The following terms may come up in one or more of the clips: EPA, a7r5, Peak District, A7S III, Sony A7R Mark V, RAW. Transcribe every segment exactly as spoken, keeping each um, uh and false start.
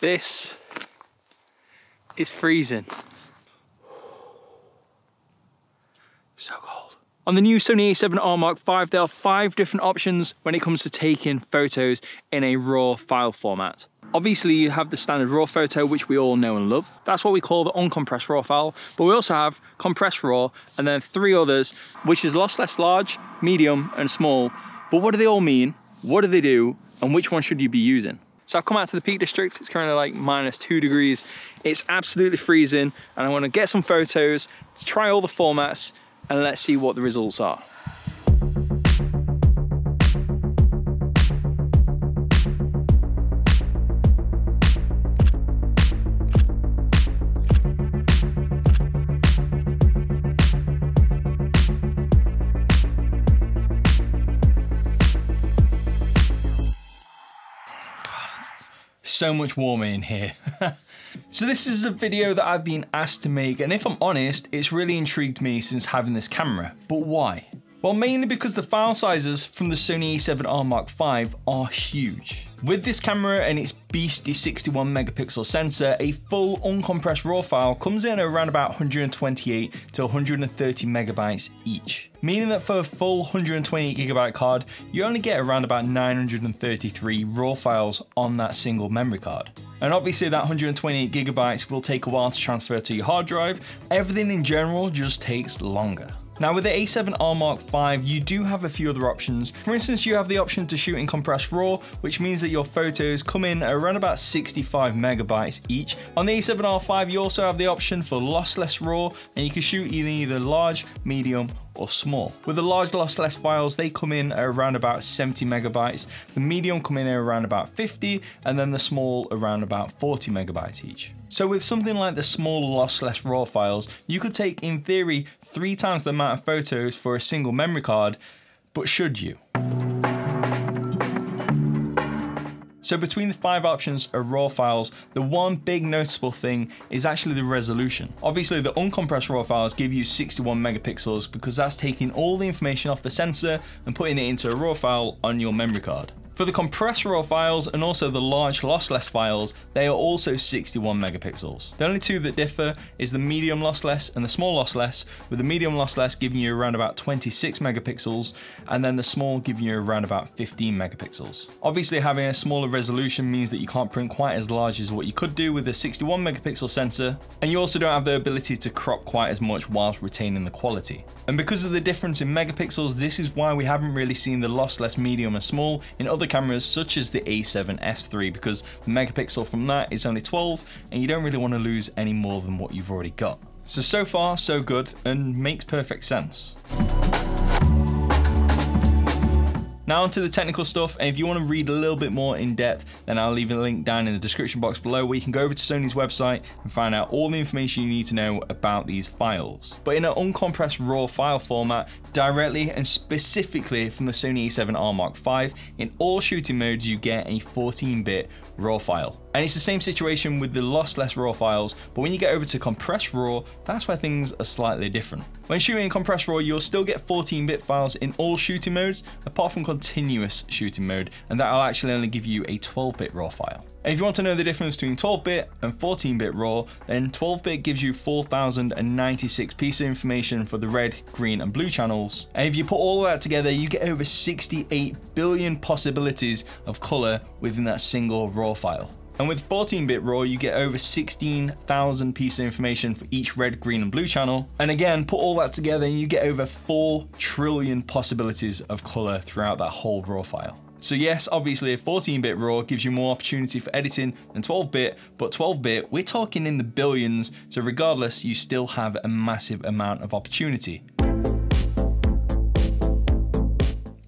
This is freezing. So cold. On the new Sony A seven R Mark five, there are five different options when it comes to taking photos in a RAW file format. Obviously, you have the standard RAW photo, which we all know and love. That's what we call the uncompressed RAW file, but we also have compressed RAW, and then three others, which is lossless large, medium, and small. But what do they all mean? What do they do? And which one should you be using? So I've come out to the Peak District. It's currently like minus two degrees. It's absolutely freezing, and I want to get some photos, to try all the formats, and let's see what the results are. God, so much warmer in here. So this is a video that I've been asked to make, and if I'm honest, it's really intrigued me since having this camera. But why? Well, mainly because the file sizes from the Sony A seven R Mark five are huge. With this camera and its beastie sixty-one megapixel sensor, a full uncompressed RAW file comes in at around about one hundred twenty-eight to one hundred thirty megabytes each. Meaning that for a full one hundred twenty-eight gigabyte card, you only get around about nine hundred thirty-three RAW files on that single memory card. And obviously that one hundred twenty-eight gigabytes will take a while to transfer to your hard drive. Everything in general just takes longer. Now with the A seven R Mark five, you do have a few other options. For instance, you have the option to shoot in compressed RAW, which means that your photos come in around about sixty-five megabytes each. On the A seven R five, you also have the option for lossless RAW, and you can shoot in either large, medium, or small. With the large lossless files, they come in around about seventy megabytes, the medium come in around about fifty, and then the small around about forty megabytes each. So with something like the small lossless RAW files, you could take, in theory, three times the amount of photos for a single memory card, but should you? So between the five options of RAW files, the one big noticeable thing is actually the resolution. Obviously the uncompressed RAW files give you sixty-one megapixels because that's taking all the information off the sensor and putting it into a RAW file on your memory card. For the compressed RAW files and also the large lossless files, they are also sixty-one megapixels. The only two that differ is the medium lossless and the small lossless, with the medium lossless giving you around about twenty-six megapixels, and then the small giving you around about fifteen megapixels. Obviously having a smaller resolution means that you can't print quite as large as what you could do with a sixty-one megapixel sensor, and you also don't have the ability to crop quite as much whilst retaining the quality. And because of the difference in megapixels, this is why we haven't really seen the lossless, medium and small in other cameras such as the A seven S three, because the megapixel from that is only twelve, and you don't really want to lose any more than what you've already got. So, so far so good, and makes perfect sense. Now onto the technical stuff, and if you want to read a little bit more in depth, then I'll leave a link down in the description box below where you can go over to Sony's website and find out all the information you need to know about these files. But in an uncompressed RAW file format, directly and specifically from the Sony A seven R Mark five, in all shooting modes you get a fourteen bit RAW file. And it's the same situation with the lossless RAW files, but when you get over to compressed RAW, that's where things are slightly different. When shooting in compressed RAW, you'll still get fourteen bit files in all shooting modes, apart from continuous shooting mode, and that'll actually only give you a twelve bit RAW file. And if you want to know the difference between twelve bit and fourteen bit RAW, then twelve bit gives you four thousand ninety-six pieces of information for the red, green, and blue channels. And if you put all of that together, you get over sixty-eight billion possibilities of color within that single RAW file. And with fourteen bit RAW, you get over sixteen thousand pieces of information for each red, green, and blue channel. And again, put all that together and you get over four trillion possibilities of color throughout that whole RAW file. So yes, obviously a fourteen bit RAW gives you more opportunity for editing than twelve bit, but twelve bit, we're talking in the billions, so regardless, you still have a massive amount of opportunity.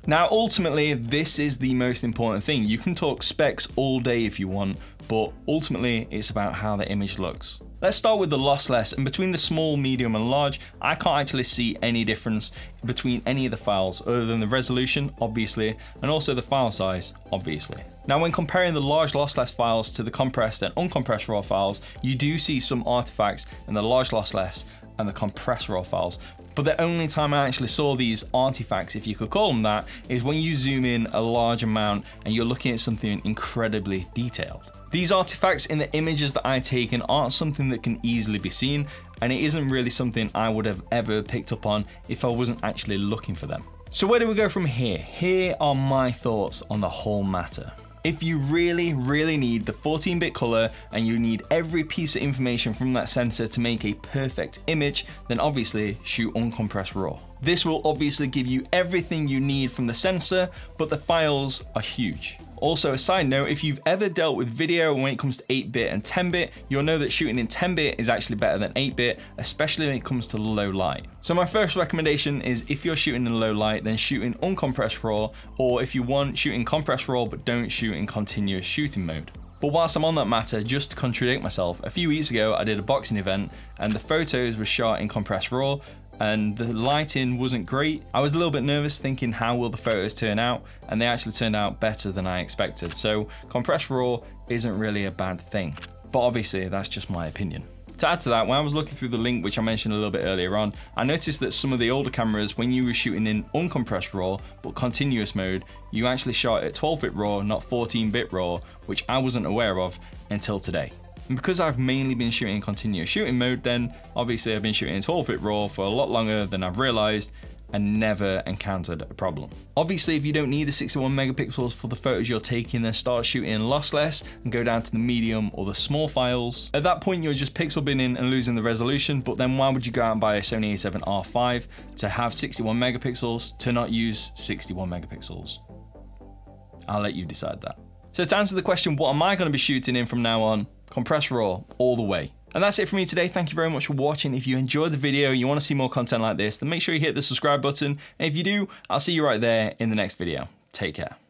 Now, ultimately, this is the most important thing. You can talk specs all day if you want, but ultimately, it's about how the image looks. Let's start with the lossless, and between the small, medium, and large, I can't actually see any difference between any of the files other than the resolution, obviously, and also the file size, obviously. Now, when comparing the large lossless files to the compressed and uncompressed RAW files, you do see some artifacts in the large lossless and the compressed RAW files. But the only time I actually saw these artifacts, if you could call them that, is when you zoom in a large amount and you're looking at something incredibly detailed. These artifacts in the images that I take in aren't something that can easily be seen, and it isn't really something I would have ever picked up on if I wasn't actually looking for them. So where do we go from here? Here are my thoughts on the whole matter. If you really, really need the fourteen bit color and you need every piece of information from that sensor to make a perfect image, then obviously shoot uncompressed RAW. This will obviously give you everything you need from the sensor, but the files are huge. Also, a side note, if you've ever dealt with video when it comes to eight bit and ten bit, you'll know that shooting in ten bit is actually better than eight bit, especially when it comes to low light. So my first recommendation is if you're shooting in low light, then shoot in uncompressed RAW, or if you want, shoot in compressed RAW, but don't shoot in continuous shooting mode. But whilst I'm on that matter, just to contradict myself, a few weeks ago I did a boxing event and the photos were shot in compressed RAW, and the lighting wasn't great. I was a little bit nervous thinking how will the photos turn out, and they actually turned out better than I expected. So compressed RAW isn't really a bad thing, but obviously that's just my opinion. To add to that, when I was looking through the link, which I mentioned a little bit earlier on, I noticed that some of the older cameras, when you were shooting in uncompressed RAW, but continuous mode, you actually shot at twelve bit RAW, not fourteen bit RAW, which I wasn't aware of until today. And because I've mainly been shooting in continuous shooting mode, then obviously I've been shooting in twelve bit RAW for a lot longer than I've realized and never encountered a problem. Obviously, if you don't need the sixty-one megapixels for the photos you're taking, then start shooting in lossless and go down to the medium or the small files. At that point, you're just pixel binning and losing the resolution, but then why would you go out and buy a Sony A seven R five to have sixty-one megapixels to not use sixty-one megapixels? I'll let you decide that. So to answer the question, what am I going to be shooting in from now on? Compressed RAW all the way. And that's it for me today. Thank you very much for watching. If you enjoyed the video and you want to see more content like this, then make sure you hit the subscribe button. And if you do, I'll see you right there in the next video. Take care.